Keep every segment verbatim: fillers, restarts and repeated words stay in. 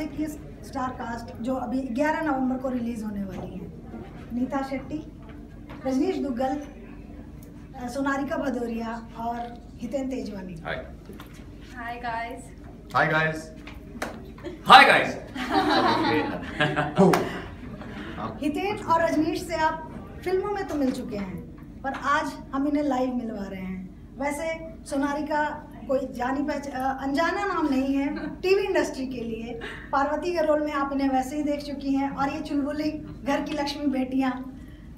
से की star cast जो अभी ग्यारह नवंबर को रिलीज़ होने वाली है। नीता शेट्टी, रजनीश दुग्गल, सोनारिका भदौरिया और Hiten Tejwani. Hi hi guys, hi guys, hi guys. Hiten और रजनीश से आप फिल्मों में तो मिल चुके हैं, पर आज हम इन्हें लाइव मिलवा रहे हैं। वैसे सोनारिका कोई जानी पहचान अनजाना नाम नहीं है टीवी इंडस्ट्री के लिए। पार्वती के रोल में आप इन्हें वैसे ही देख चुकी हैं, और ये चुलबुली घर की लक्ष्मी बेटियां।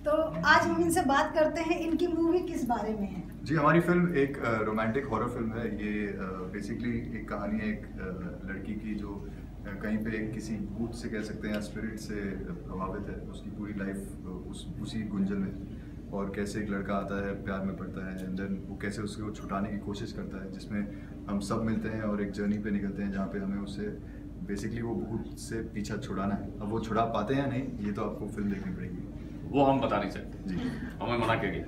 तो आज हम इनसे बात करते हैं, इनकी मूवी किस बारे में है? जी, हमारी फिल्म एक रोमांटिक हॉरर फिल्म है। ये बेसिकली एक कहानी है एक लड़की की जो कहीं पे किसी भूत से कह सकते हैं या स्पिरिट से प्रभावित है। उसकी पूरी लाइफ उस उसी गुंजन में, और कैसे एक लड़का आता है, प्यार में पड़ता है, एंड देन वो कैसे उसको छुटाने की कोशिश करता है, जिसमें हम सब मिलते हैं और एक जर्नी पे निकलते हैं जहाँ पे हमें उसे बेसिकली वो भूत से पीछा छुड़ाना है। अब वो छुड़ा पाते हैं या नहीं, ये तो आपको फिल्म देखनी पड़ेगी, वो हम बता नहीं सकते। जी, हमें मना कर गए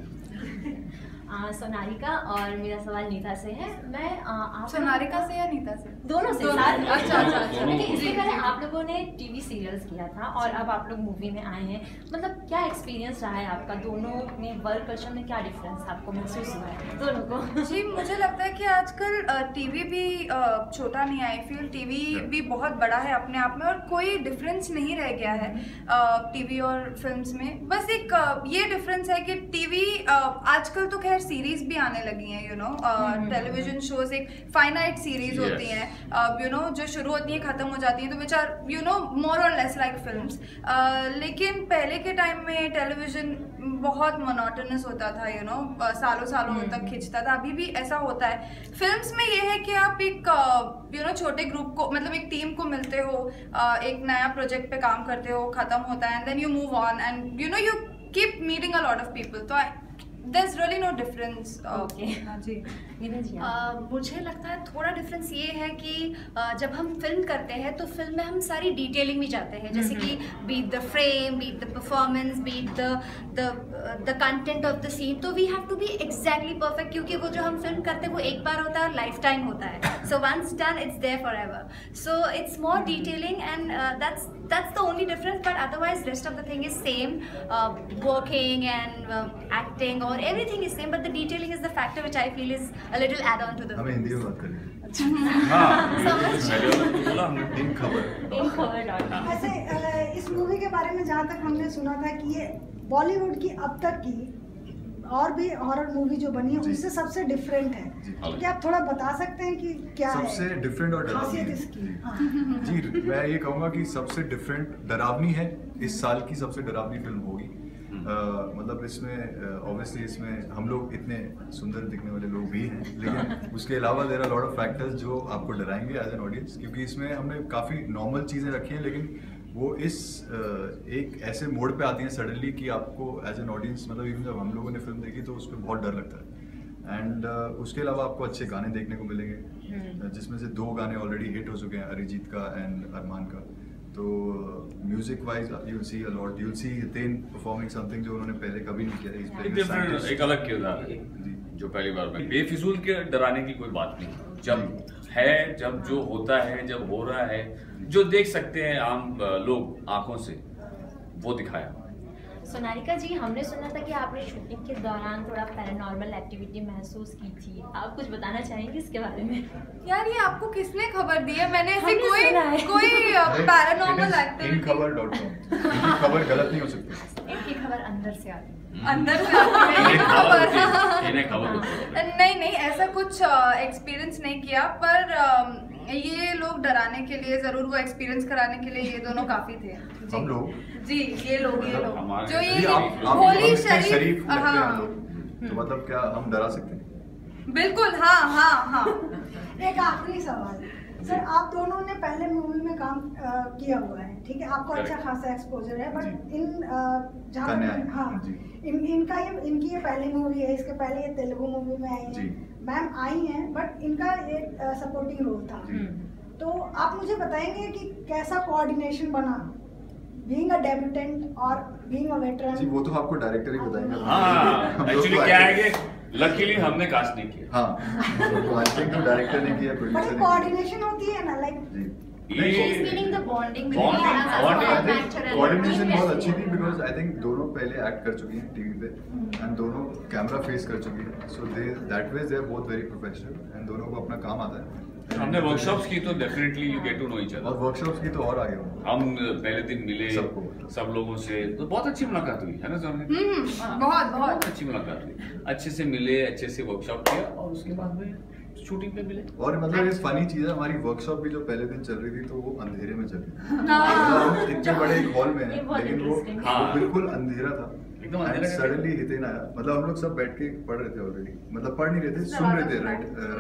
सोनारिका, और मेरा सवाल नीता से है। मैं आप सोनारिका से या नीता से? दोनों से। अच्छा अच्छा अच्छा। इससे पहले आप लोगों ने टीवी सीरियल्स किया था और अब आप लोग मूवी में आए हैं, मतलब क्या एक्सपीरियंस रहा है आपका? दोनों में वर्क कल्चर में क्या डिफरेंस आपको महसूस हुआ है दोनों को? जी, मुझे लगता है कि आजकल टीवी भी छोटा नहीं है। आई फील टीवी भी बहुत बड़ा है अपने आप में, और कोई डिफरेंस नहीं रह गया है टीवी और फिल्म में। बस एक ये डिफरेंस है कि टीवी आजकल तो खैर सीरीज भी आने लगी हैं, यू नो। टेलीविजन शोज एक फाइनाइट सीरीज yes. होती हैं, यू नो, जो शुरू होती हैं खत्म हो जाती हैं, तो which are, you know, more और लेस लाइक फिल्म्स। लेकिन पहले के टाइम में टेलीविजन बहुत मोनोटोनस होता था, यू नो, सालों सालों mm. तक खींचता था। अभी भी ऐसा होता है। फिल्म्स में ये है कि आप एक, यू नो, छोटे ग्रुप को, मतलब एक टीम को मिलते हो, uh, एक नया प्रोजेक्ट पे काम करते हो, खत्म होता है, and then you move on, and you know you keep meeting a lot of people. तो There's really no difference. Okay. जी, uh, मुझे लगता है थोड़ा डिफरेंस ये है कि uh, जब हम फिल्म करते हैं तो फिल्म में हम सारी डिटेलिंग में जाते हैं, जैसे कि beat the frame, beat the performance, beat the the content of the scene. तो we have to be exactly perfect, क्योंकि वो जो हम फिल्म करते हैं वो एक बार होता है और लाइफ टाइम होता है। So once done it's there for ever, so it's more detailing, and that's that's the only difference. But otherwise rest of the thing is same, working and acting और everything is same, but the detailing is the factor which I feel is a little add on to the hum hindi mein baat kar rahe hain। अच्छा, बोला हमने दिन खबर एक खबर डाला। ऐसे इस मूवी के बारे में जहां तक हमने सुना था कि ये बॉलीवुड की अब तक की और भी हॉरर मूवी जो बनी है उससे सबसे डिफरेंट है। क्या आप थोड़ा बता सकते हैं कि क्या सबसे डिफरेंट और डरावनी है इसकी? जी, मैं ये कहूंगा कि सबसे डिफरेंट डरावनी है। इस साल की सबसे डरावनी फिल्म होगी। Uh, मतलब इसमें ऑब्वियसली uh, इसमें हम लोग इतने सुंदर दिखने वाले लोग भी हैं, लेकिन उसके अलावा there are lot of factors जो आपको डराएंगे एज एन ऑडियंस, क्योंकि इसमें हमने काफ़ी नॉर्मल चीज़ें रखी हैं, लेकिन वो इस uh, एक ऐसे मोड़ पे आती हैं सडनली कि आपको एज एन ऑडियंस, मतलब इवन जब हम लोगों ने फिल्म देखी तो उस पर बहुत डर लगता है। एंड uh, उसके अलावा आपको अच्छे गाने देखने को मिलेंगे, uh, जिसमें से दो गाने ऑलरेडी हिट हो चुके हैं, अरिजीत का एंड अरमान का। तो music wise you will see a lot, you will see Hiten performing something जो उन्होंने पहले कभी नहीं किया है, एक अलग किरदार जो पहली बार में। बेफिजूल के डराने की कोई बात नहीं, जब है, जब जो होता है, जब हो रहा है, जो देख सकते हैं आम लोग आंखों से, वो दिखाया। सोनारिका जी, हमने सुना था कि आपने शूटिंग के दौरान थोड़ा पैरानॉर्मल एक्टिविटी महसूस की थी, आप कुछ बताना चाहेंगे इसके बारे में? यार, ये आपको किसने खबर दी है? मैंने ऐसे कोई कोई पैरानॉर्मल एक्टिविटी खबर गलत नहीं हो सकती। इनकी खबर अंदर से आती है, अंदर नहीं नहीं ऐसा कुछ एक्सपीरियंस नहीं किया, पर ये लोग डराने के लिए जरूर, वो एक्सपीरियंस कराने के लिए ये दोनों काफी थे। जी, हम लोग, जी, ये लोग ये लोग जो ये शरीफ, हाँ, तो मतलब क्या हम डरा सकते हैं? बिल्कुल, हाँ हाँ हाँ। एक आखिरी सवाल सर, आप दोनों ने पहले मूवी में काम आ, किया हुआ है, ठीक है, आपको अच्छा खासा एक्सपोजर है, बट इन आ, हाँ इन, इनका ये इनकी ये पहली मूवी है। इसके पहले ये तेलुगु मूवी में आई हैं, मैम आई हैं, बट इनका ये सपोर्टिंग रोल था। तो आप मुझे बताएंगे कि कैसा कोऑर्डिनेशन बना बीइंग अ डेब्यूटेंट और बीइंग अ वेटरन? जी, वो तो आपको डायरेक्टर ही बताएंगे। एक्चुअली क्या है, लकीली हमने कास्ट नहीं किया, हाँ, तो डायरेक्टर ने किया, प्रोड्यूसर ने किया। कोऑर्डिनेशन होती है ना, लाइक कोऑर्डिनेशन बहुत अच्छी थी बिकॉज आई थिंक दोनों पहले एक्ट कर चुकी हैं टीवी पे एंड दोनों कैमरा फेस कर चुकी हैं so they that way they are both very professional and दोनों को अपना काम आता है. हमने वर्कशॉप्स की तो definitely you get to know each other और वर्कशॉप्स की तो और आगे हम पहले दिन मिले सबको सब लोगों से तो बहुत अच्छी मुलाकात हुई है ना सर. बहुत बहुत अच्छी मुलाकात हुई, अच्छे से मिले, अच्छे से वर्कशॉप किया और उसके बाद में शूटिंग पे मिले. और मतलब एक फनी चीज है, हमारी वर्कशॉप भी जो पहले दिन चल रही थी तो वो अंधेरे में चल रही थी. इतने बड़े हॉल में लेकिन वो बिल्कुल अंधेरा था एकदम. सडनली हितेन आया, मतलब हम लोग सब बैठ के पढ़ रहे थे ऑलरेडी, मतलब पढ़ नहीं रहे थे सुन रहे थे,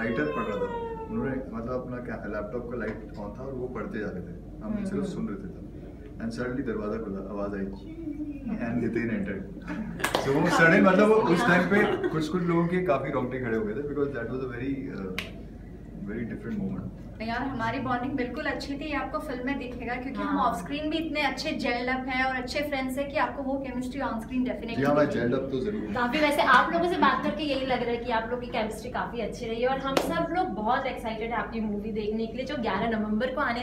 राइटर पढ़ रहा था. उन्होंने मतलब अपना लैपटॉप का लाइट ऑन था और वो पढ़ते जा रहे थे, हम सिर्फ सुन रहे थे. एंड सडनली दरवाजा खुला, आवाज आई and Hiten entered. So suddenly मतलब उस टाइम पे कुछ कुछ लोगों के काफी रोंगटे खड़े हो गए थे because that was a very very different moment. यार हमारी बॉन्डिंग बिल्कुल अच्छी थी, आपको फिल्म में दिखेगा क्योंकि हम ऑफ स्क्रीन भी इतने अच्छे जेल्ड अप हैं और अच्छे फ्रेंड्स हैं कि आपको वो केमिस्ट्री ऑन स्क्रीन डेफिनेटली हां जेल्ड अप तो जरूर काफी. वैसे आप लोगों से बात करके यही लग रहा है कि आप लोगों की केमिस्ट्री काफी अच्छी रही है और हम सब लोग बहुत एक्साइटेड है आपकी मूवी देखने के लिए जो ग्यारह नवंबर को आने